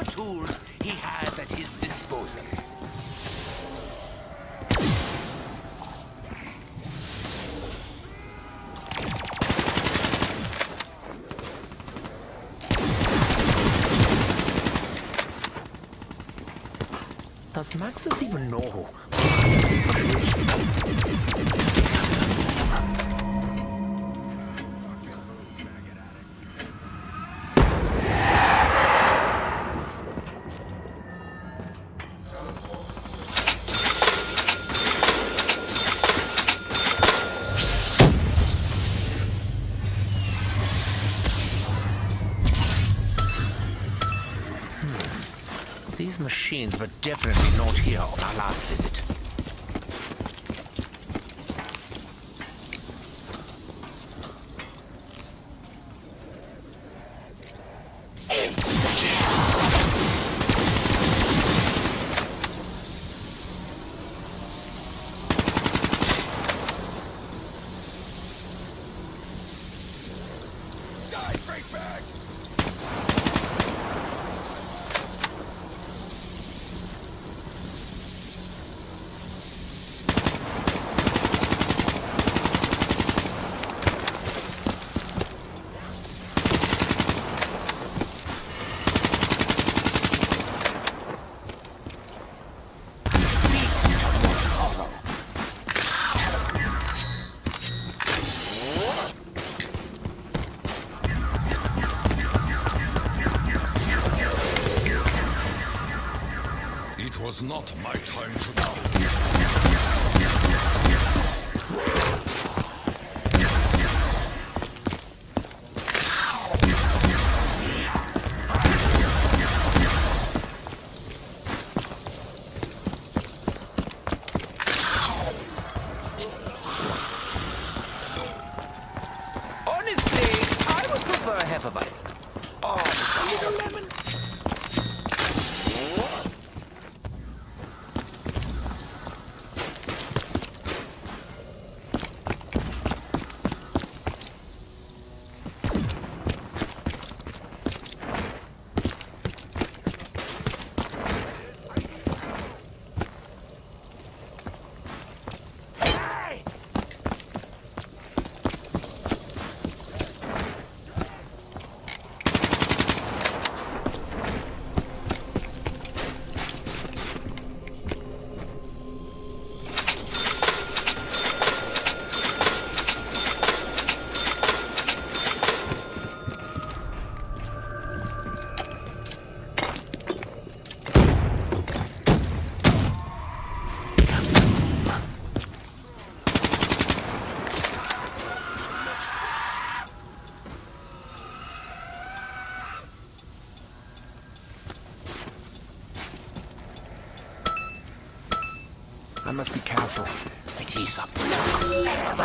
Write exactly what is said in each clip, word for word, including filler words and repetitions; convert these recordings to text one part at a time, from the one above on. whatever tools he has at his disposal. Does Maxis even know? These machines were definitely not here on our last visit. It's Takeo! Die, break back! It's not my time to bow. Honestly, I would prefer a Hefeweizen. Oh, little lemon. I must be careful. My teeth are brutal.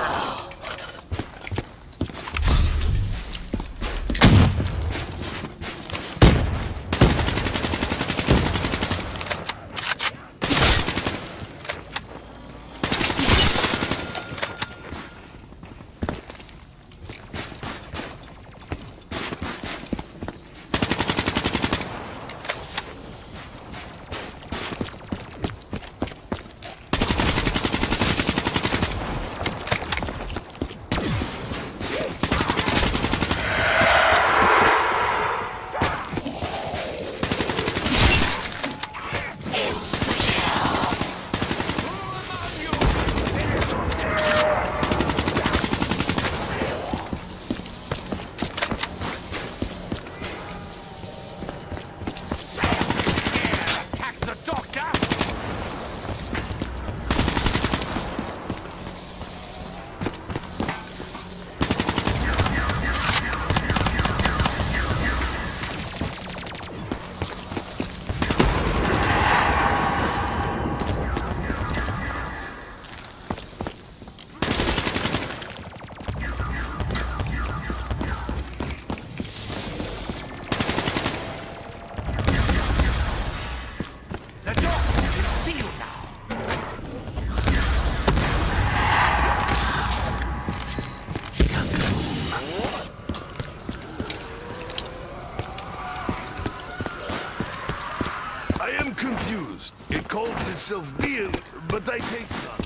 myself beer, but I taste none.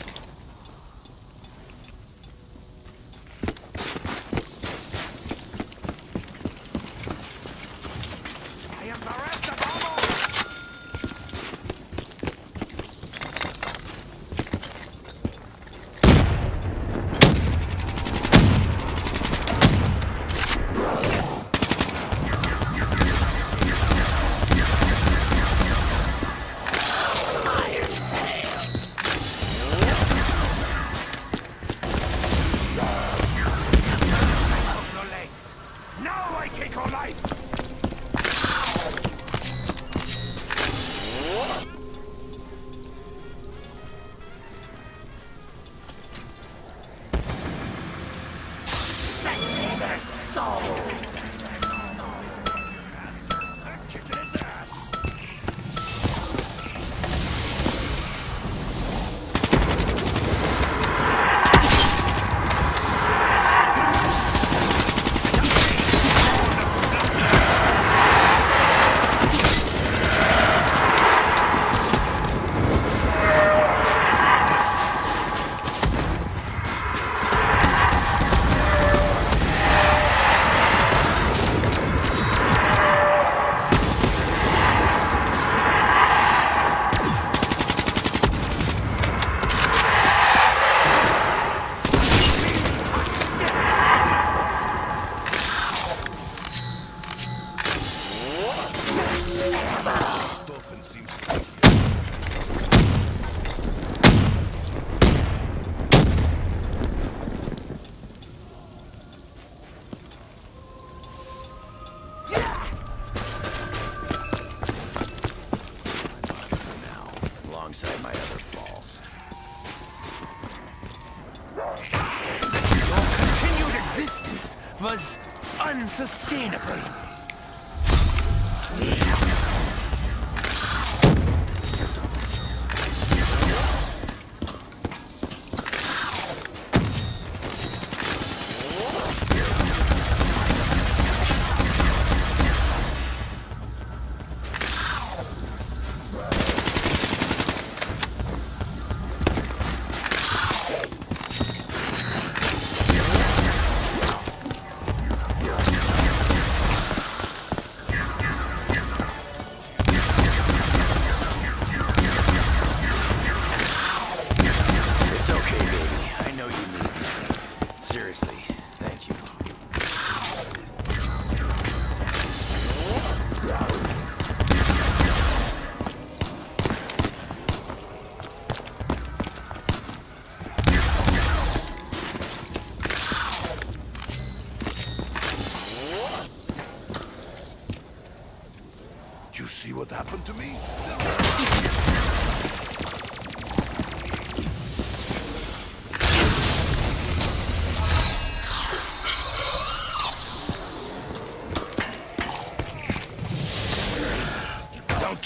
Sustainable.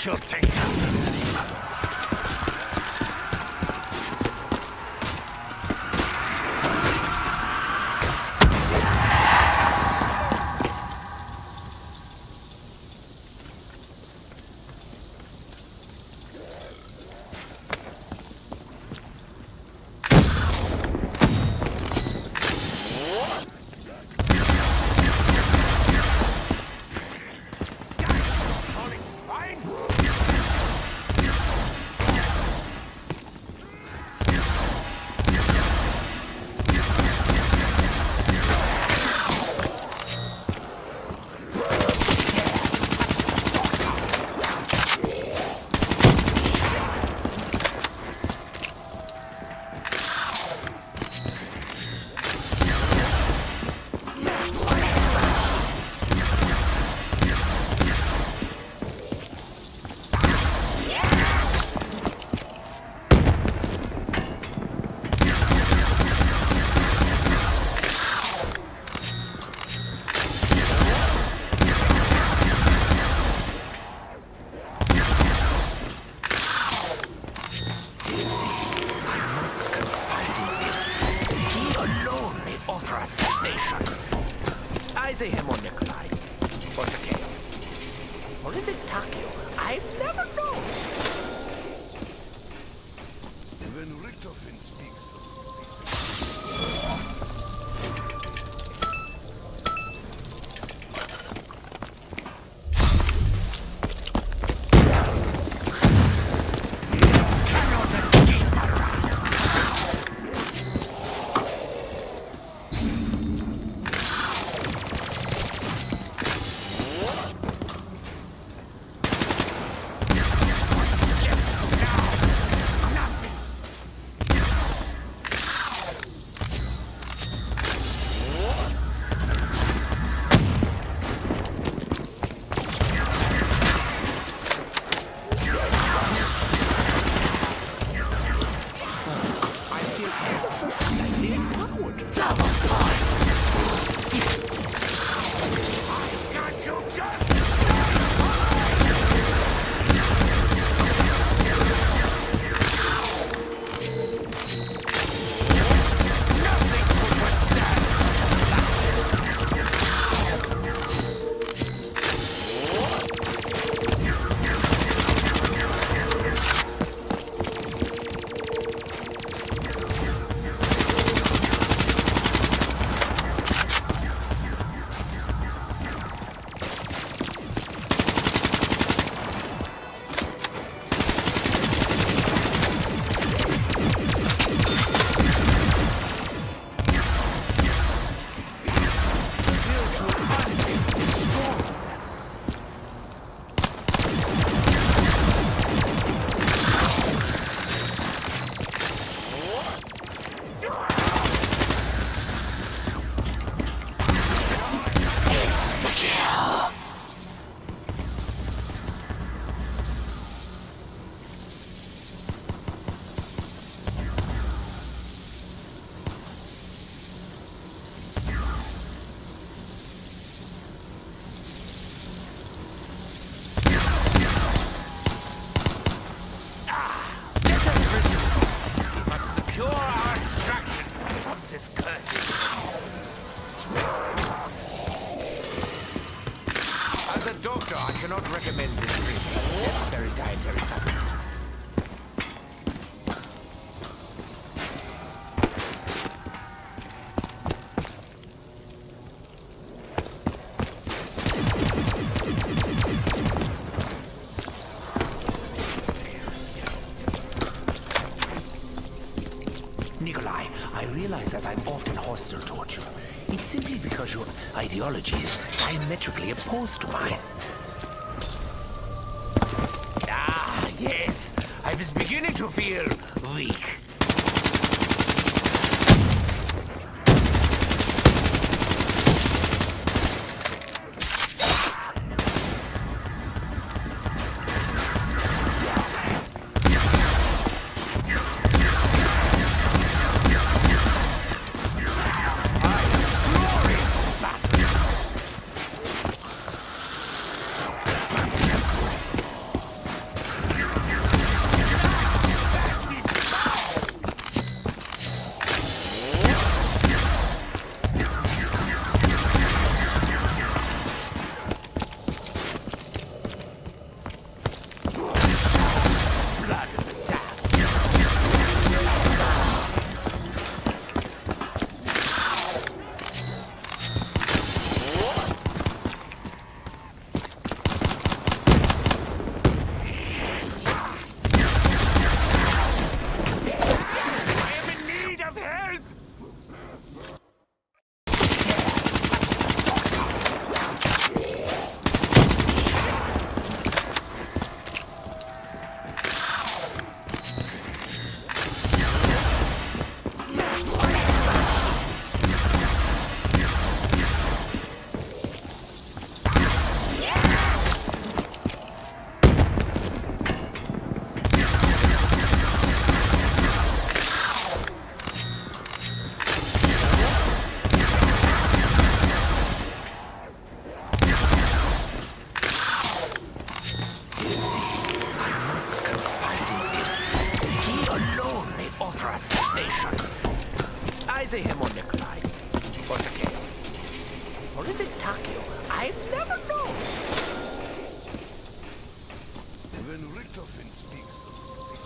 Kill Takeo. I say him or Nikolai, or Takeo, or is it Takeo? I never know. Even Richtofen speaks. Nikolai, I realize that I'm often hostile towards you. It's simply because your ideology is diametrically opposed to mine. Ah, yes. I was beginning to feel weak. I say him or Nikolai, or Takeo, or is it Takeo? I never know. When Richtofen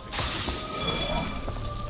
speaks.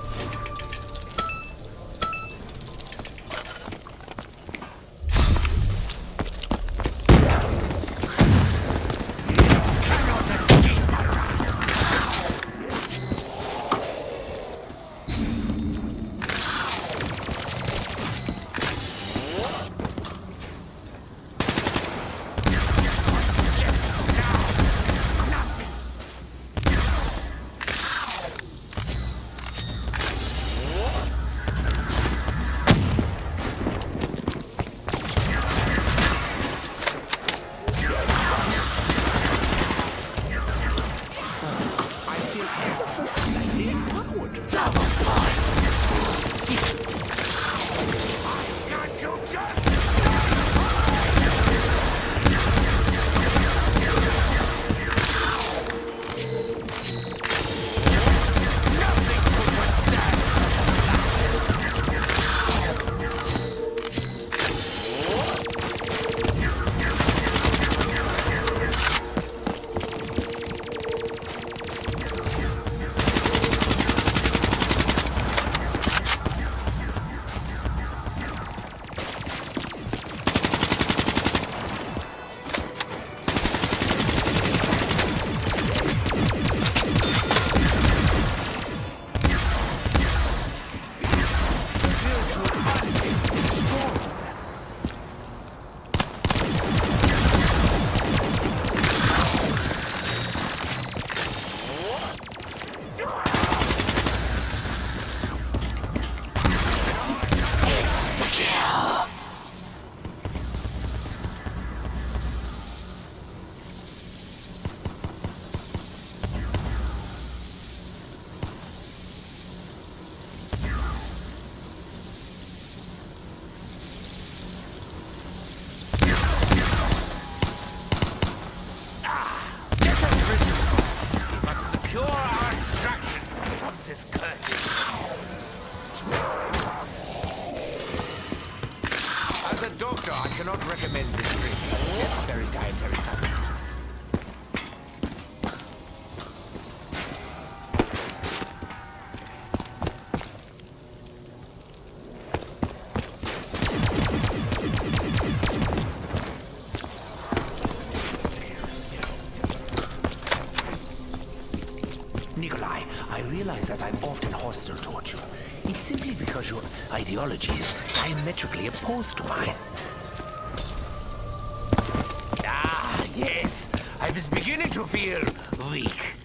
Nikolai, I realize that I'm often hostile towards you. It's simply because your ideology is diametrically opposed to mine. Ah, yes. I was beginning to feel weak.